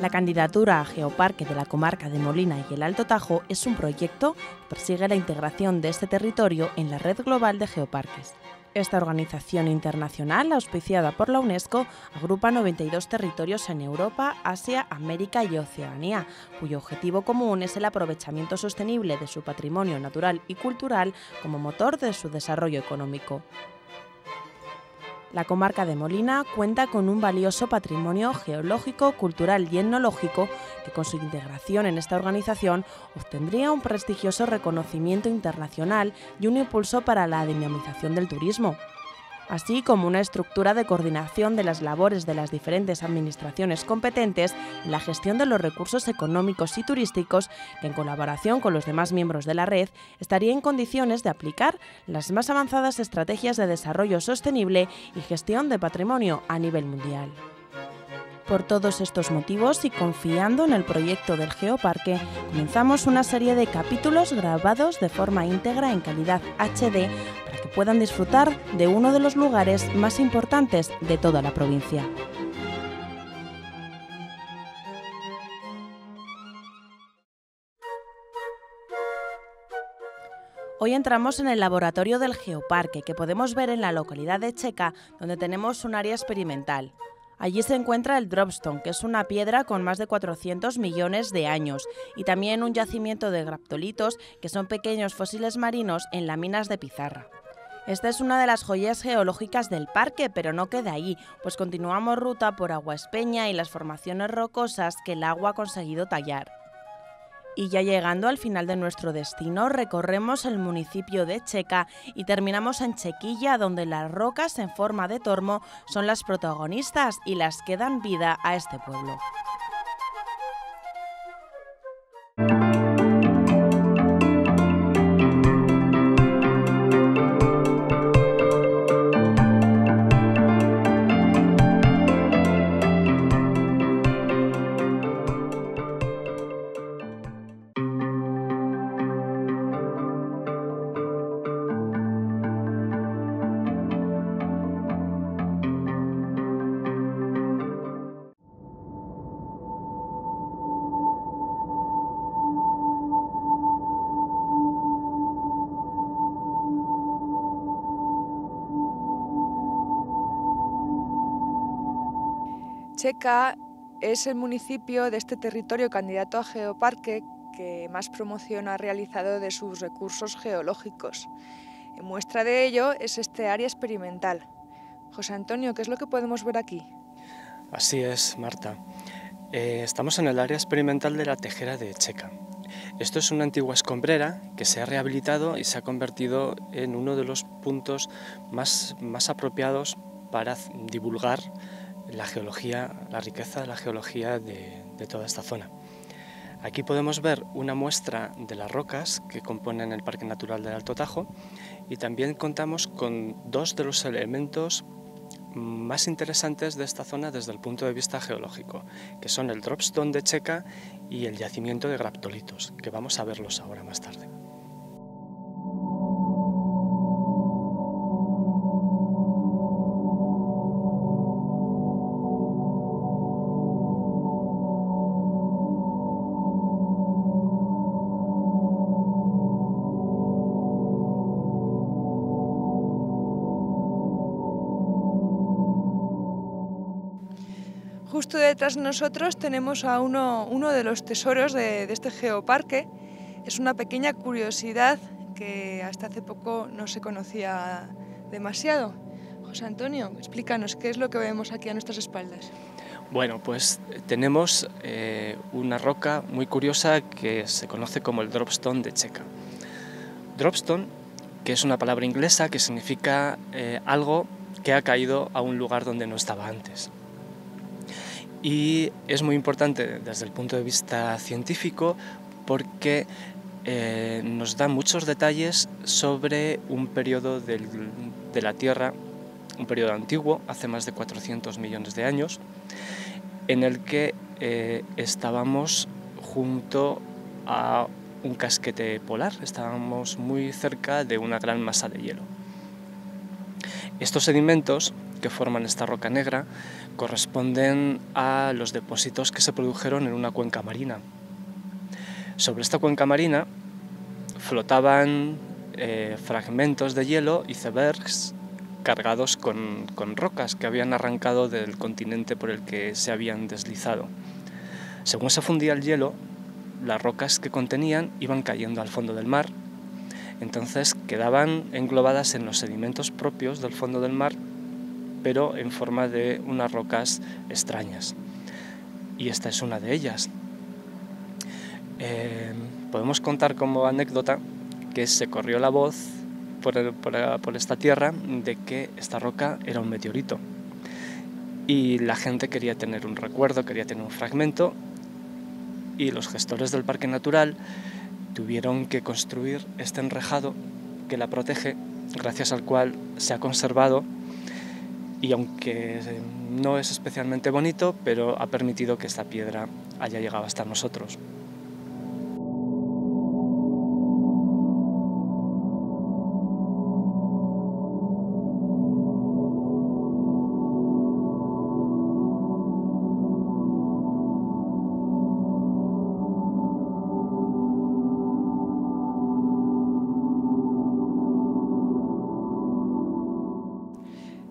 La candidatura a Geoparque de la Comarca de Molina y el Alto Tajo es un proyecto que persigue la integración de este territorio en la red global de geoparques. Esta organización internacional, auspiciada por la UNESCO, agrupa 92 territorios en Europa, Asia, América y Oceanía, cuyo objetivo común es el aprovechamiento sostenible de su patrimonio natural y cultural como motor de su desarrollo económico. La comarca de Molina cuenta con un valioso patrimonio geológico, cultural y etnológico que con su integración en esta organización obtendría un prestigioso reconocimiento internacional y un impulso para la dinamización del turismo, así como una estructura de coordinación de las labores de las diferentes administraciones competentes en la gestión de los recursos económicos y turísticos que, en colaboración con los demás miembros de la red, estaría en condiciones de aplicar las más avanzadas estrategias de desarrollo sostenible y gestión de patrimonio a nivel mundial. Por todos estos motivos y confiando en el proyecto del Geoparque, comenzamos una serie de capítulos grabados de forma íntegra en calidad HD para que puedan disfrutar de uno de los lugares más importantes de toda la provincia. Hoy entramos en el laboratorio del Geoparque, que podemos ver en la localidad de Checa, donde tenemos un área experimental. Allí se encuentra el Dropstone, que es una piedra con más de 400 millones de años, y también un yacimiento de graptolitos, que son pequeños fósiles marinos en láminas de pizarra. Esta es una de las joyas geológicas del parque, pero no queda allí, pues continuamos ruta por Aguaespeña y las formaciones rocosas que el agua ha conseguido tallar. Y ya llegando al final de nuestro destino, recorremos el municipio de Checa y terminamos en Chequilla, donde las rocas en forma de tormo son las protagonistas y las que dan vida a este pueblo. Checa es el municipio de este territorio candidato a Geoparque que más promoción ha realizado de sus recursos geológicos. En muestra de ello es este área experimental. José Antonio, ¿qué es lo que podemos ver aquí? Así es, Marta. Estamos en el área experimental de la Tejera de Checa. Esto es una antigua escombrera que se ha rehabilitado y se ha convertido en uno de los puntos más apropiados para divulgar la geología, la riqueza de la geología de toda esta zona. Aquí podemos ver una muestra de las rocas que componen el Parque Natural del Alto Tajo y también contamos con dos de los elementos más interesantes de esta zona desde el punto de vista geológico, que son el Dropstone de Checa y el yacimiento de graptolitos, que vamos a verlos ahora más tarde. Justo detrás de nosotros tenemos a uno de los tesoros de este geoparque. Es una pequeña curiosidad que hasta hace poco no se conocía demasiado. José Antonio, explícanos qué es lo que vemos aquí a nuestras espaldas. Bueno, pues tenemos una roca muy curiosa que se conoce como el Dropstone de Checa. Dropstone, que es una palabra inglesa que significa algo que ha caído a un lugar donde no estaba antes. Y es muy importante desde el punto de vista científico porque nos da muchos detalles sobre un periodo de la Tierra, un periodo antiguo, hace más de 400 millones de años, en el que estábamos junto a un casquete polar, estábamos muy cerca de una gran masa de hielo. Estos sedimentos que forman esta roca negra corresponden a los depósitos que se produjeron en una cuenca marina. Sobre esta cuenca marina flotaban fragmentos de hielo, icebergs, cargados con rocas que habían arrancado del continente por el que se habían deslizado. Según se fundía el hielo, las rocas que contenían iban cayendo al fondo del mar, entonces quedaban englobadas en los sedimentos propios del fondo del mar, pero en forma de unas rocas extrañas. Y esta es una de ellas. Podemos contar como anécdota que se corrió la voz por esta tierra de que esta roca era un meteorito. Y la gente quería tener un recuerdo, quería tener un fragmento, y los gestores del Parque Natural tuvieron que construir este enrejado que la protege, gracias al cual se ha conservado, y aunque no es especialmente bonito, pero ha permitido que esta piedra haya llegado hasta nosotros.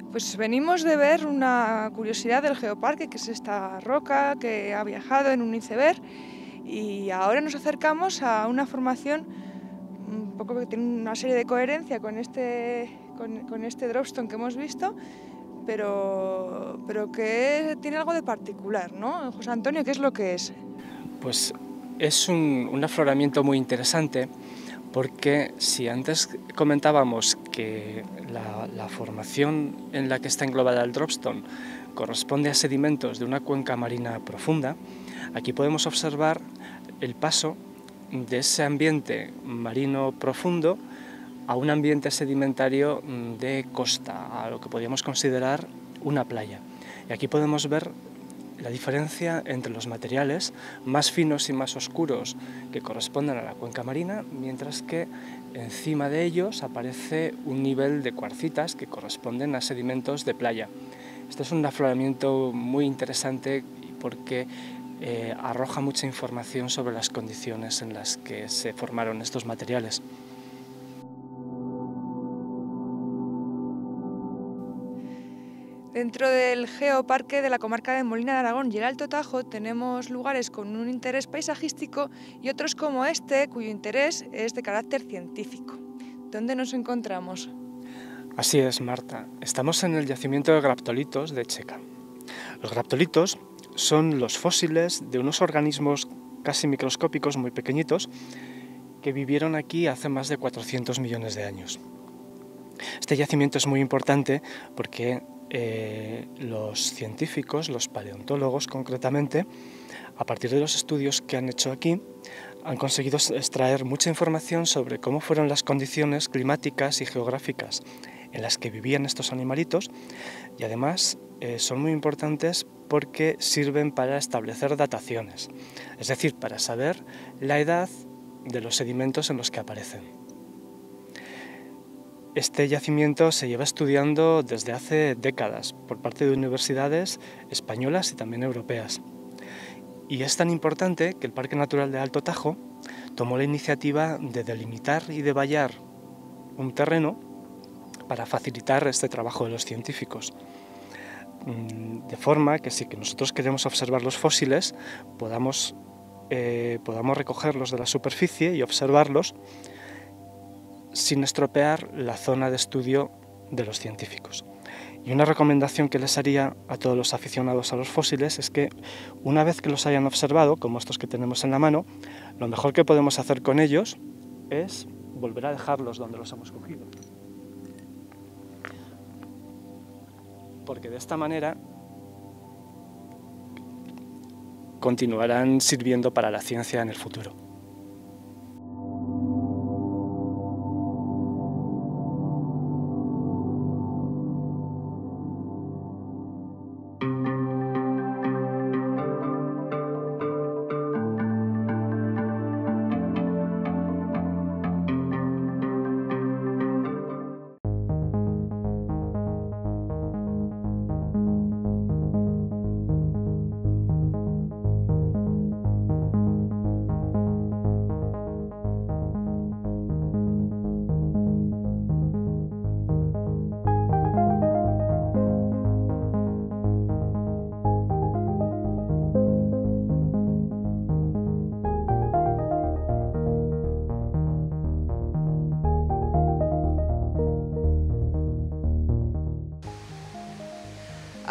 Pues venimos de ver una curiosidad del geoparque, que es esta roca que ha viajado en un iceberg, y ahora nos acercamos a una formación un poco que tiene una serie de coherencia con este Dropstone que hemos visto, pero que tiene algo de particular, ¿no? José Antonio, ¿qué es lo que es? Pues es un afloramiento muy interesante, porque si antes comentábamos que la formación en la que está englobada el Dropstone corresponde a sedimentos de una cuenca marina profunda, aquí podemos observar el paso de ese ambiente marino profundo a un ambiente sedimentario de costa, a lo que podríamos considerar una playa. Y aquí podemos ver la diferencia entre los materiales más finos y más oscuros que corresponden a la cuenca marina, mientras que encima de ellos aparece un nivel de cuarcitas que corresponden a sedimentos de playa. Este es un afloramiento muy interesante porque arroja mucha información sobre las condiciones en las que se formaron estos materiales. Dentro del Geoparque de la Comarca de Molina de Aragón y el Alto Tajo tenemos lugares con un interés paisajístico y otros como este, cuyo interés es de carácter científico. ¿Dónde nos encontramos? Así es, Marta. Estamos en el yacimiento de graptolitos de Checa. Los graptolitos son los fósiles de unos organismos casi microscópicos, muy pequeñitos, que vivieron aquí hace más de 400 millones de años. Este yacimiento es muy importante porque los científicos, los paleontólogos concretamente, a partir de los estudios que han hecho aquí, han conseguido extraer mucha información sobre cómo fueron las condiciones climáticas y geográficas en las que vivían estos animalitos, y además son muy importantes porque sirven para establecer dataciones, es decir, para saber la edad de los sedimentos en los que aparecen. Este yacimiento se lleva estudiando desde hace décadas por parte de universidades españolas y también europeas. Y es tan importante que el Parque Natural del Alto Tajo tomó la iniciativa de delimitar y de vallar un terreno para facilitar este trabajo de los científicos. De forma que si nosotros queremos observar los fósiles, podamos recogerlos de la superficie y observarlos sin estropear la zona de estudio de los científicos. Y una recomendación que les haría a todos los aficionados a los fósiles es que una vez que los hayan observado, como estos que tenemos en la mano, lo mejor que podemos hacer con ellos es volver a dejarlos donde los hemos cogido. Porque de esta manera continuarán sirviendo para la ciencia en el futuro.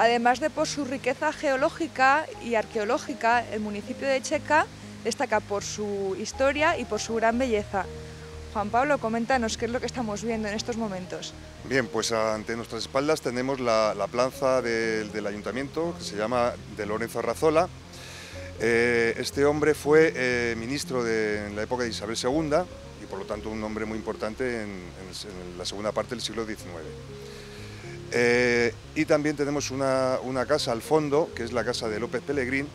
Además de por su riqueza geológica y arqueológica, el municipio de Checa destaca por su historia y por su gran belleza. Juan Pablo, coméntanos qué es lo que estamos viendo en estos momentos. Bien, pues ante nuestras espaldas tenemos la plaza del ayuntamiento, que se llama de Lorenzo Arrazola. Este hombre fue ministro en la época de Isabel II y por lo tanto un hombre muy importante en la segunda parte del siglo XIX. Y también tenemos una casa al fondo, que es la casa de López Pellegrín,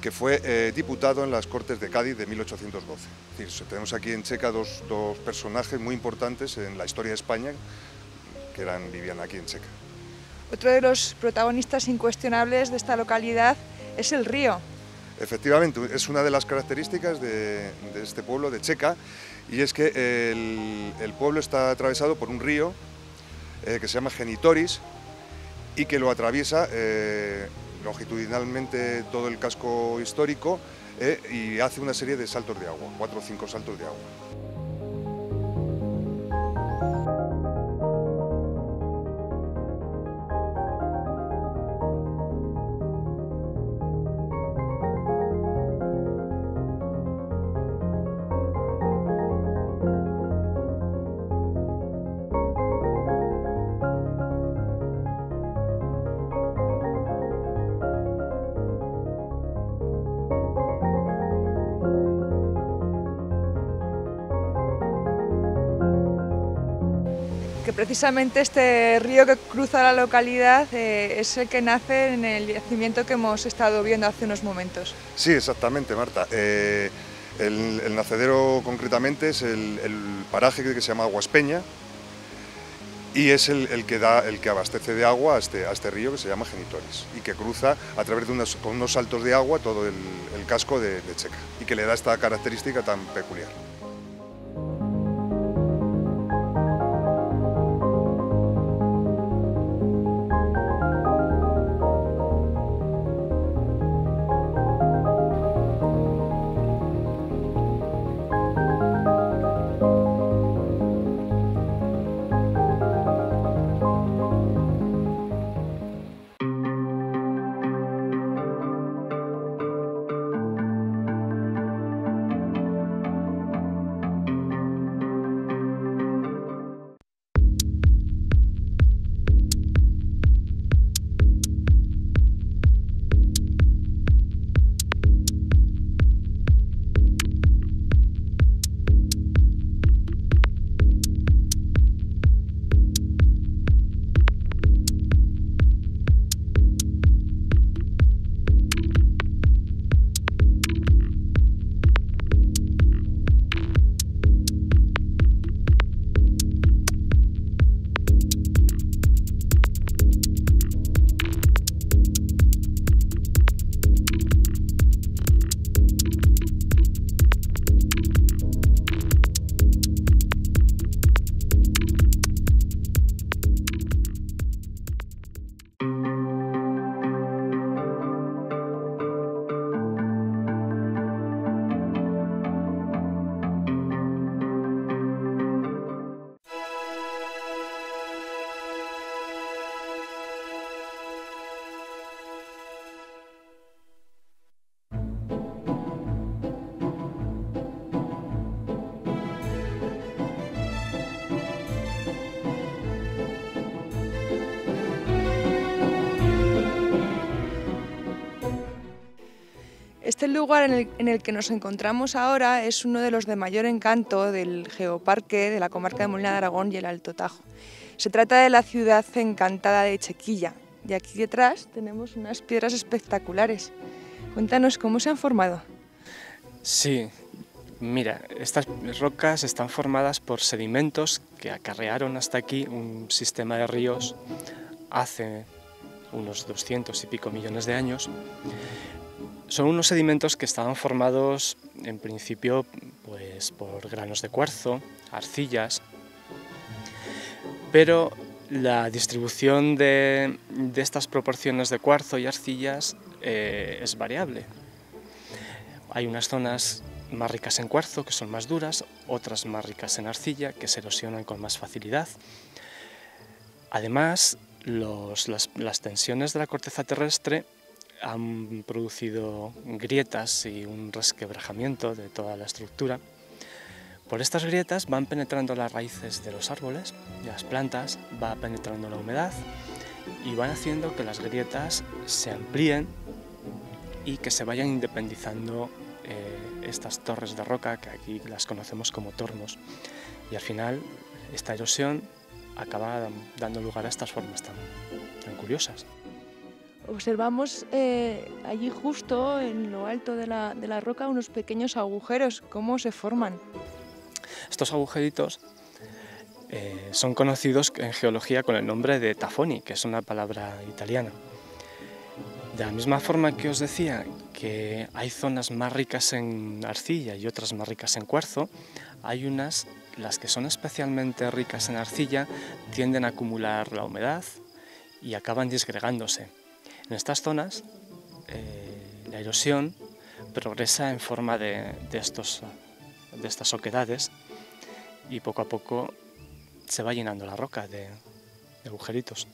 que fue diputado en las Cortes de Cádiz de 1812. Es decir, tenemos aquí en Checa dos personajes muy importantes en la historia de España que vivían aquí en Checa. Otro de los protagonistas incuestionables de esta localidad es el río. Efectivamente, es una de las características de este pueblo de Checa, y es que el pueblo está atravesado por un río que se llama Genitoris y que lo atraviesa longitudinalmente todo el casco histórico y hace una serie de saltos de agua, 4 o 5 saltos de agua. Precisamente este río que cruza la localidad es el que nace en el yacimiento que hemos estado viendo hace unos momentos. Sí, exactamente, Marta. El nacedero concretamente es el paraje que se llama Aguaespeña, y es el que abastece de agua a este río que se llama Genitoris, y que cruza a través de unos saltos de agua todo el casco de Checa, y que le da esta característica tan peculiar. Este lugar en el que nos encontramos ahora es uno de los de mayor encanto del Geoparque de la Comarca de Molina de Aragón y el Alto Tajo. Se trata de la ciudad encantada de Chequilla, y aquí detrás tenemos unas piedras espectaculares. Cuéntanos cómo se han formado. Sí, mira, estas rocas están formadas por sedimentos que acarrearon hasta aquí un sistema de ríos hace unos 200 y pico millones de años. Son unos sedimentos que estaban formados en principio pues, por granos de cuarzo, arcillas, pero la distribución de estas proporciones de cuarzo y arcillas es variable. Hay unas zonas más ricas en cuarzo, que son más duras, otras más ricas en arcilla, que se erosionan con más facilidad. Además, las tensiones de la corteza terrestre han producido grietas y un resquebrajamiento de toda la estructura. Por estas grietas van penetrando las raíces de los árboles, de las plantas, va penetrando la humedad y van haciendo que las grietas se amplíen y que se vayan independizando estas torres de roca, que aquí las conocemos como tormos. Y al final esta erosión acaba dando lugar a estas formas tan curiosas. Observamos allí justo en lo alto de la roca unos pequeños agujeros. ¿Cómo se forman? Estos agujeritos son conocidos en geología con el nombre de tafoni, que es una palabra italiana. De la misma forma que os decía que hay zonas más ricas en arcilla y otras más ricas en cuarzo, hay unas, las que son especialmente ricas en arcilla, tienden a acumular la humedad y acaban disgregándose. En estas zonas la erosión progresa en forma de estas oquedades y poco a poco se va llenando la roca de agujeritos.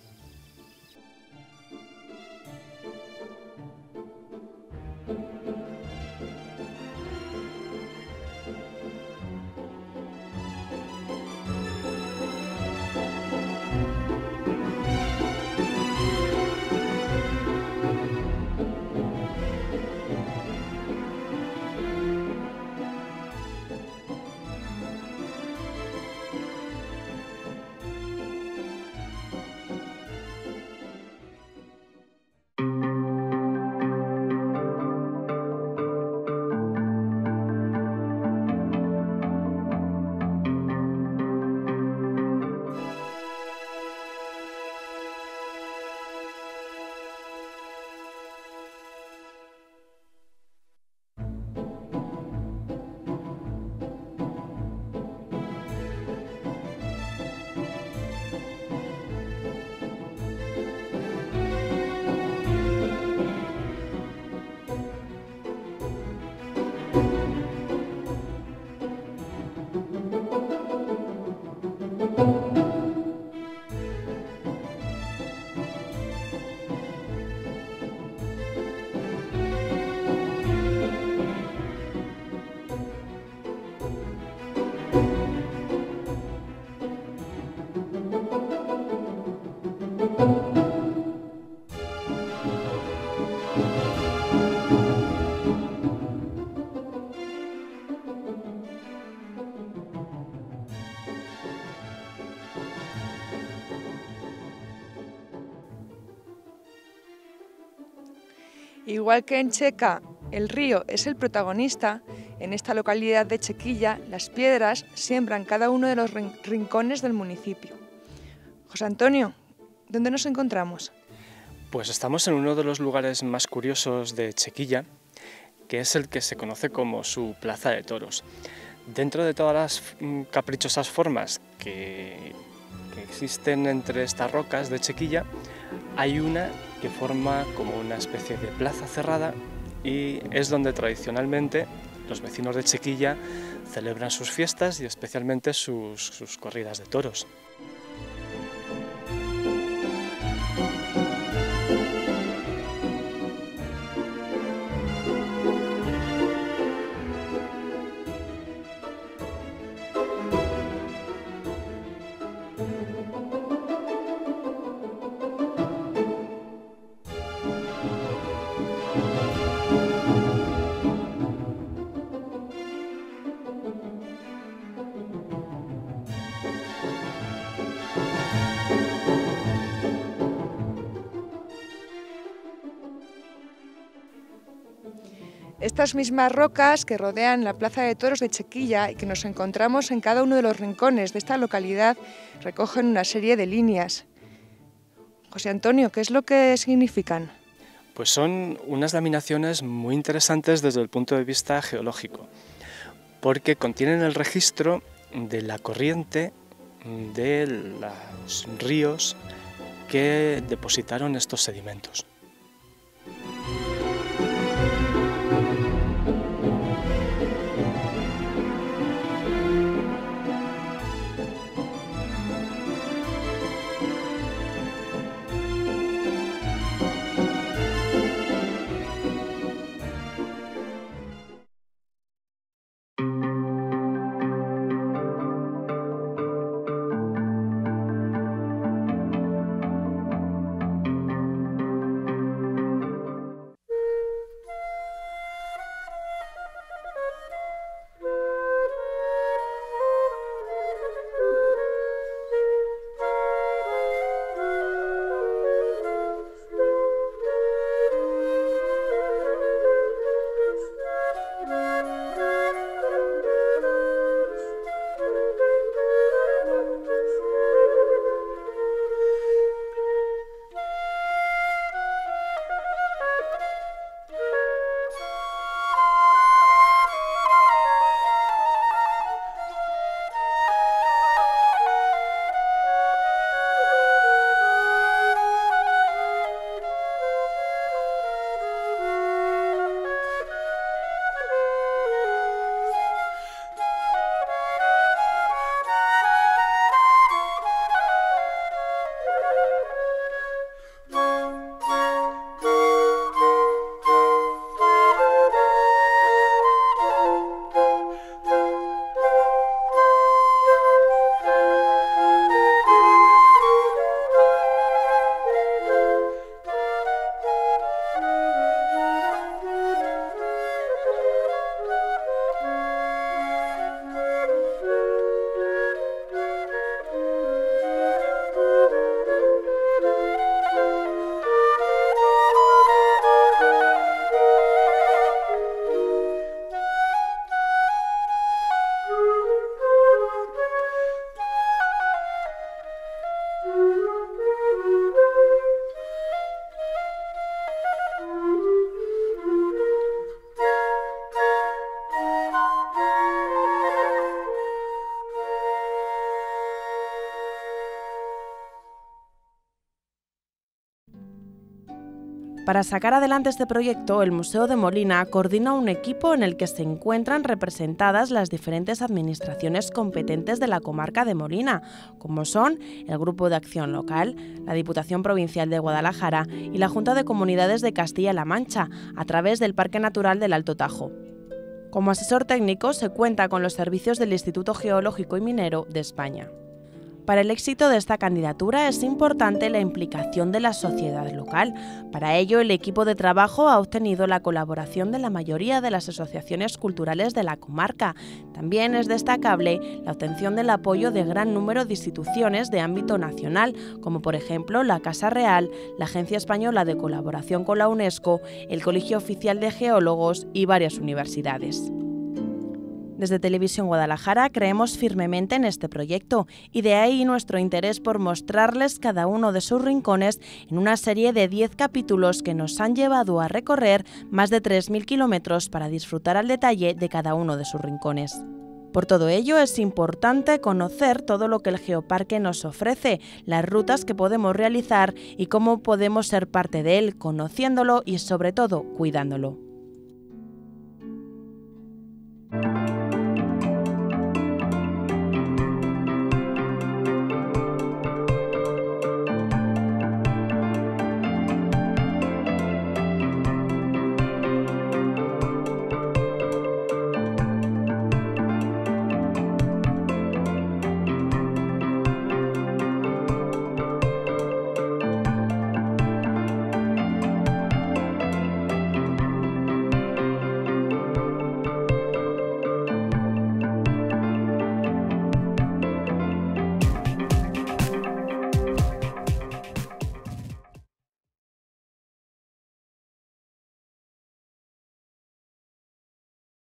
Igual que en Checa, el río es el protagonista, en esta localidad de Chequilla, las piedras siembran cada uno de los rincones del municipio. José Antonio, ¿dónde nos encontramos? Pues estamos en uno de los lugares más curiosos de Chequilla, que es el que se conoce como su Plaza de Toros. Dentro de todas las caprichosas formas que existen entre estas rocas de Chequilla, hay una que forma como una especie de plaza cerrada y es donde tradicionalmente los vecinos de Chequilla celebran sus fiestas y especialmente sus corridas de toros. Estas mismas rocas que rodean la Plaza de Toros de Chequilla y que nos encontramos en cada uno de los rincones de esta localidad recogen una serie de líneas. José Antonio, ¿qué es lo que significan? Pues son unas laminaciones muy interesantes desde el punto de vista geológico, porque contienen el registro de la corriente de los ríos que depositaron estos sedimentos. Para sacar adelante este proyecto, el Museo de Molina coordina un equipo en el que se encuentran representadas las diferentes administraciones competentes de la comarca de Molina, como son el Grupo de Acción Local, la Diputación Provincial de Guadalajara y la Junta de Comunidades de Castilla-La Mancha, a través del Parque Natural del Alto Tajo. Como asesor técnico se cuenta con los servicios del Instituto Geológico y Minero de España. Para el éxito de esta candidatura es importante la implicación de la sociedad local. Para ello, el equipo de trabajo ha obtenido la colaboración de la mayoría de las asociaciones culturales de la comarca. También es destacable la obtención del apoyo de gran número de instituciones de ámbito nacional, como por ejemplo la Casa Real, la Agencia Española de Colaboración con la UNESCO, el Colegio Oficial de Geólogos y varias universidades. Desde Televisión Guadalajara creemos firmemente en este proyecto y de ahí nuestro interés por mostrarles cada uno de sus rincones en una serie de 10 capítulos que nos han llevado a recorrer más de 3.000 kilómetros para disfrutar al detalle de cada uno de sus rincones. Por todo ello, es importante conocer todo lo que el Geoparque nos ofrece, las rutas que podemos realizar y cómo podemos ser parte de él, conociéndolo y sobre todo cuidándolo.